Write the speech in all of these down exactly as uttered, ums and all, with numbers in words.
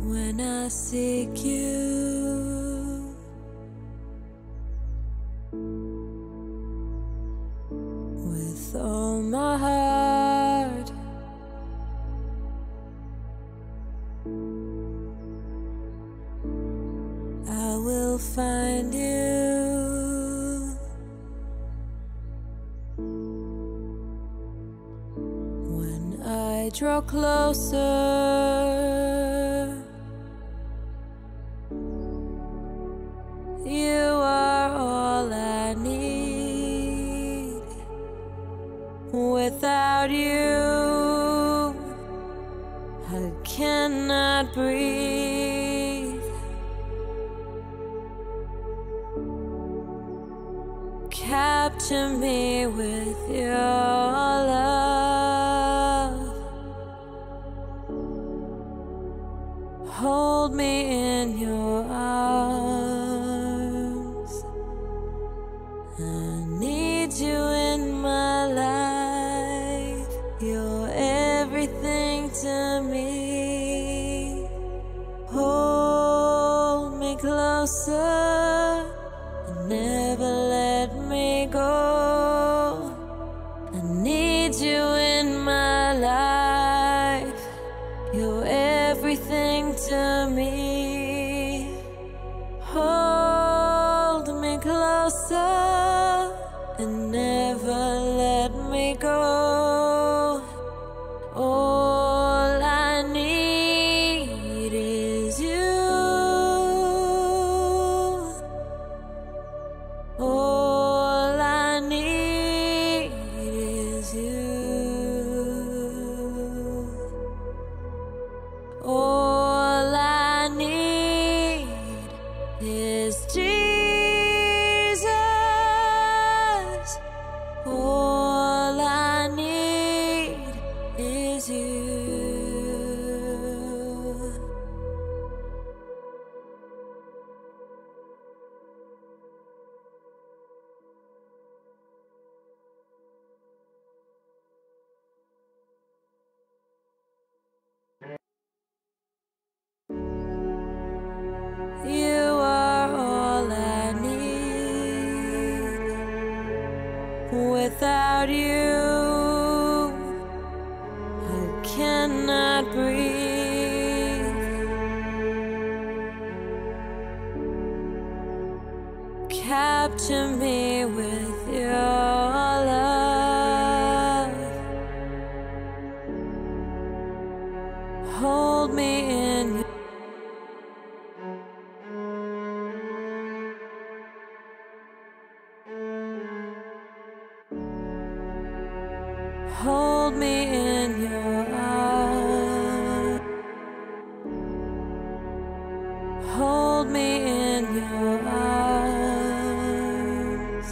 When I seek you, with all my heart, I will find you. When I draw closer, you are all I need. Without you, I cannot breathe. Capture me with your love. Hold me in your arms. I need you in my life. You're everything to me. Hold me closer and never let me go. I need you in my life. You're everything to me. Hold me closer and never let me go. All I need is you. All I need is you. All I need is Jesus. Without you, I cannot breathe. Capture me with your love. Hold me in your arms. Hold me in your arms. Hold me in your arms.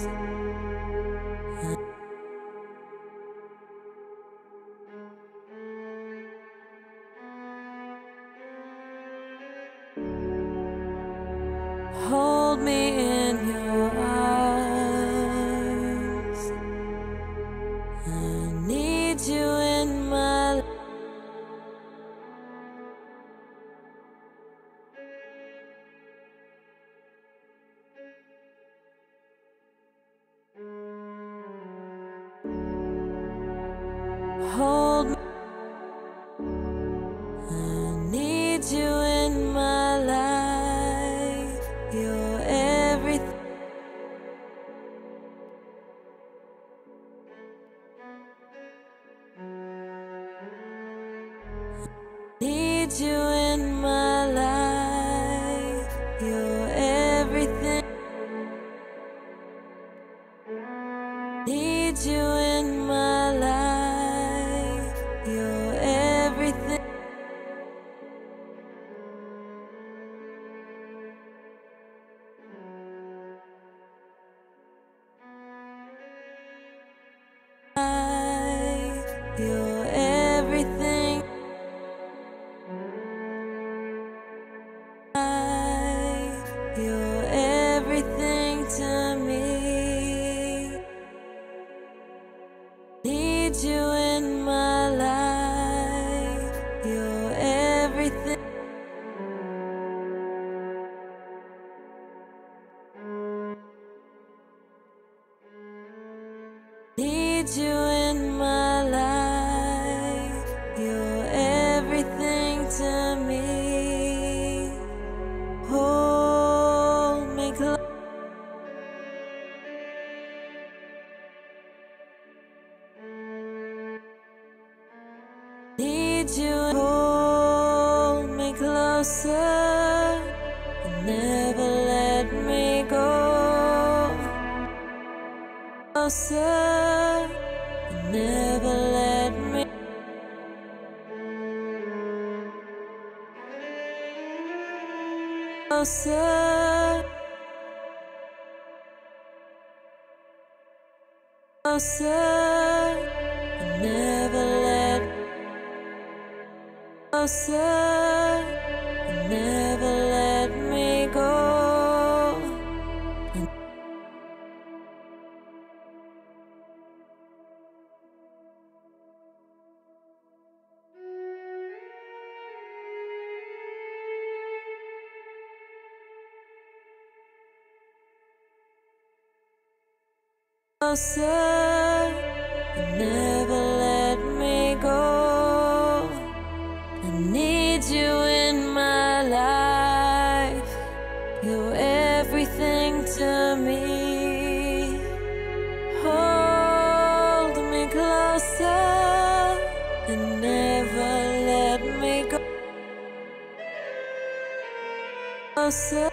Hold me in your arms. You in my life. Hold me. I need you in my life. You're everything. Need you in my life. You're everything. Need you in my life. You're everything. Life. You're everything. need you in my life. You're everything to me. Hold me close. Need you. Hold me closer. Never let me go. Closer. Never let me. Closer. Closer. Never let. Closer. Never let me go. Closer, never let me go. I need you in my life. You're everything to me. Hold me closer and never let me go. Closer.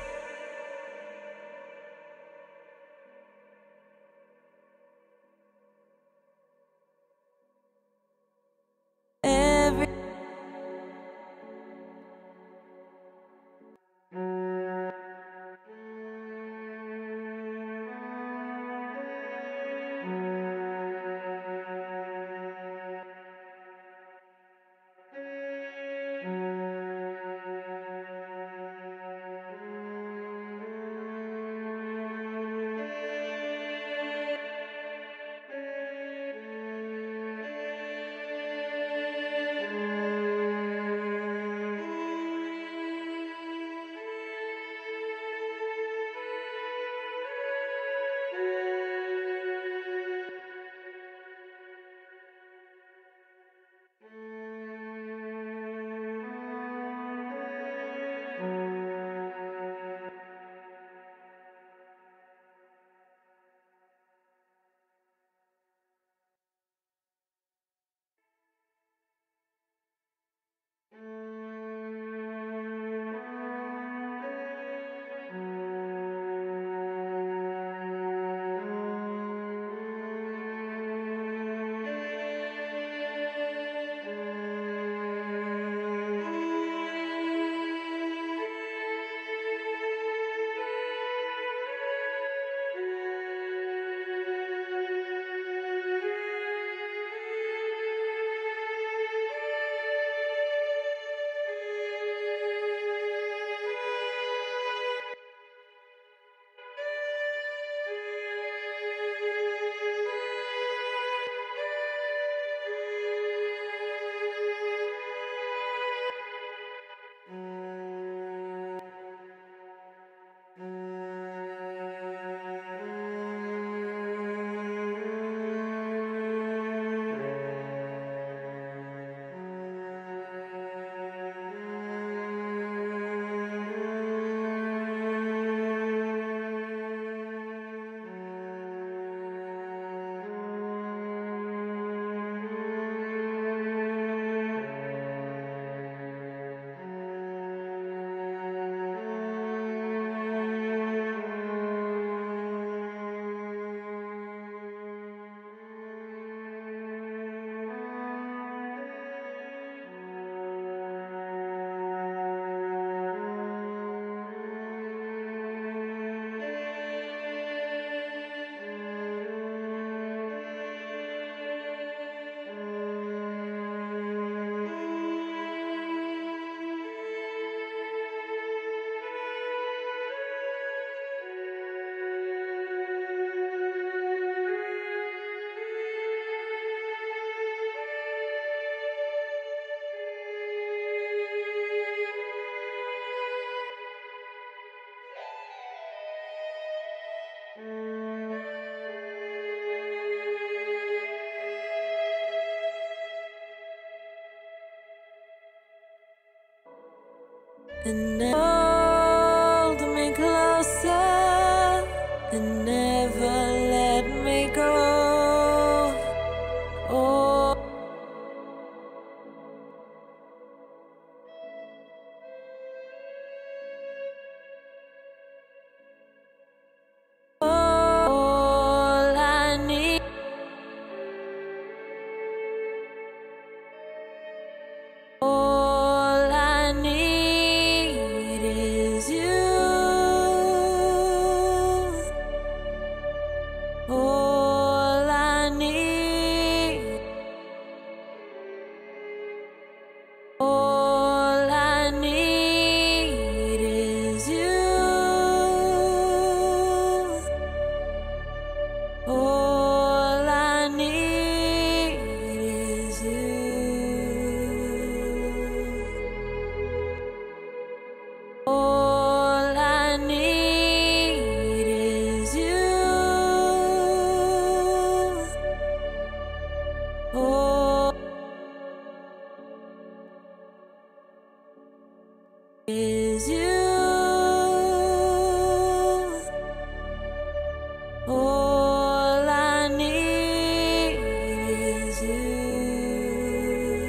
and hold me closer and never let me go. Oh. All I need. All I need is you. All I need. All I need is you. All I need is you. All I need is you. All is you. All I need is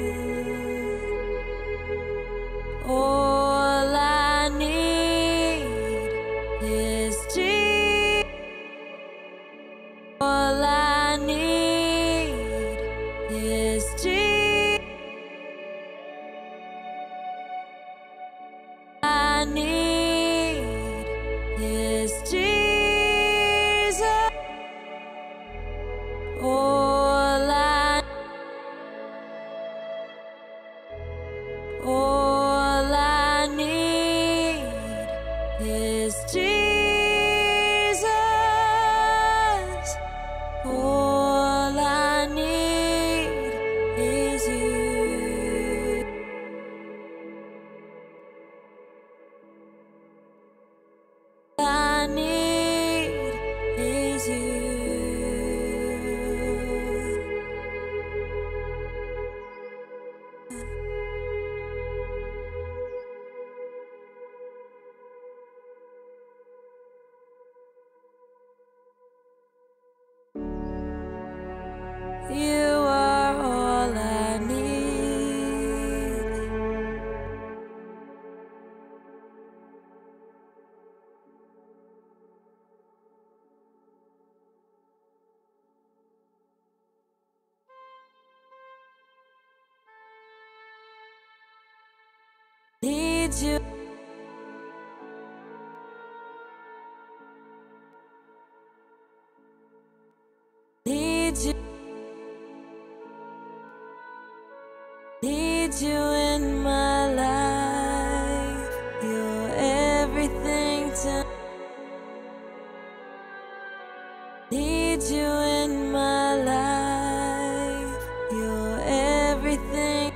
you. All I need is Jesus. All I need is Jesus. I need is Jesus. All I, all I need is Jesus. All I need is you. All I need is you. You are all I need. Need you. Need you. Need you in my life. You're everything to me. Need you in my life. You're everything.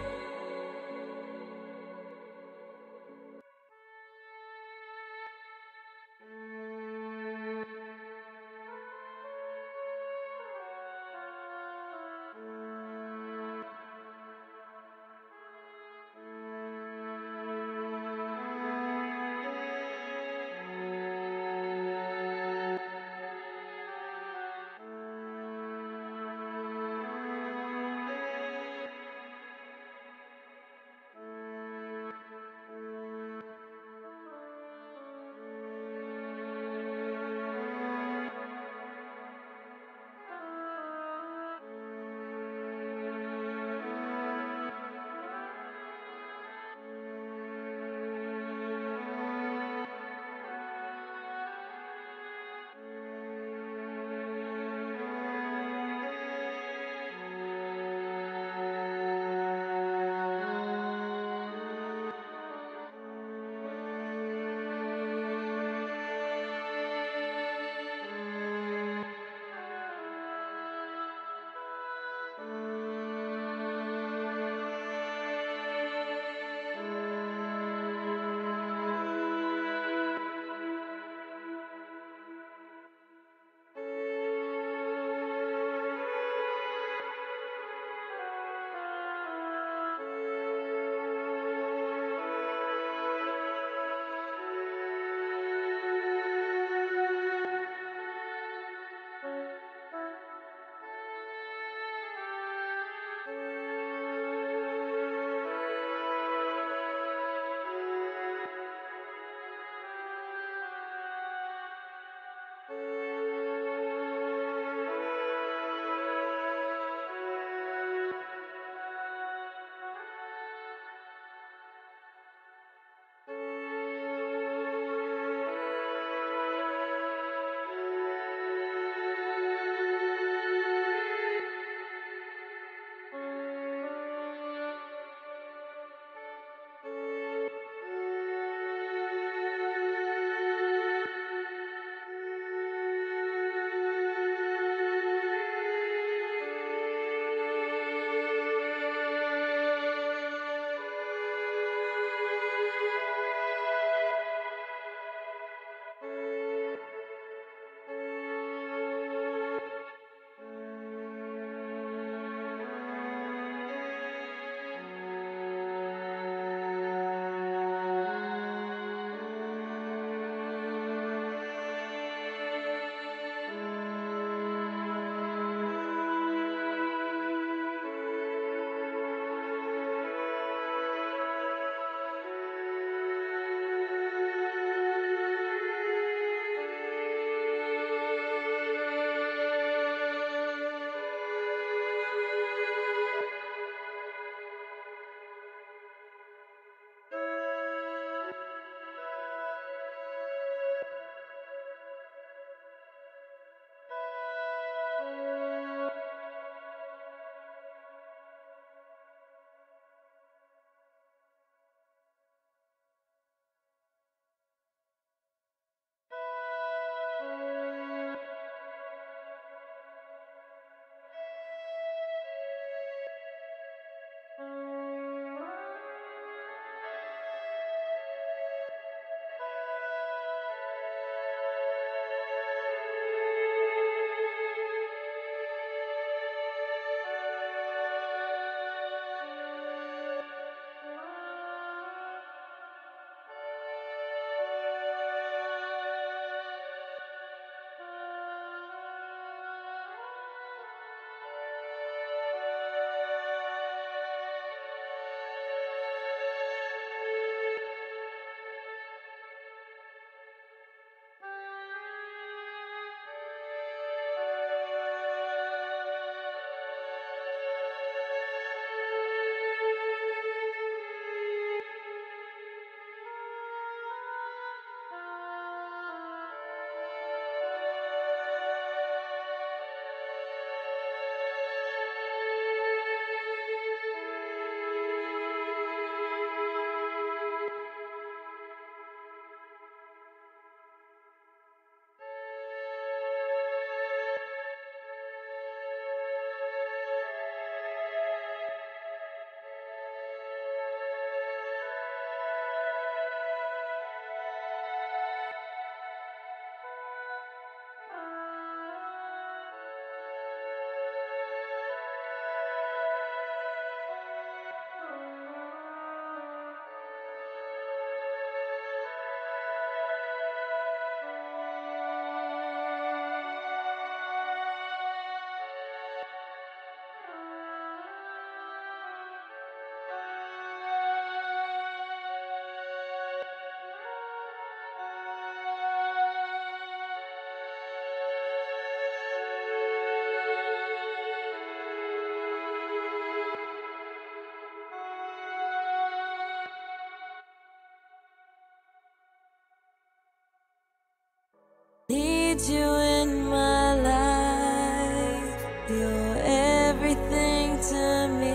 Need you in my life, you're everything to you.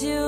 you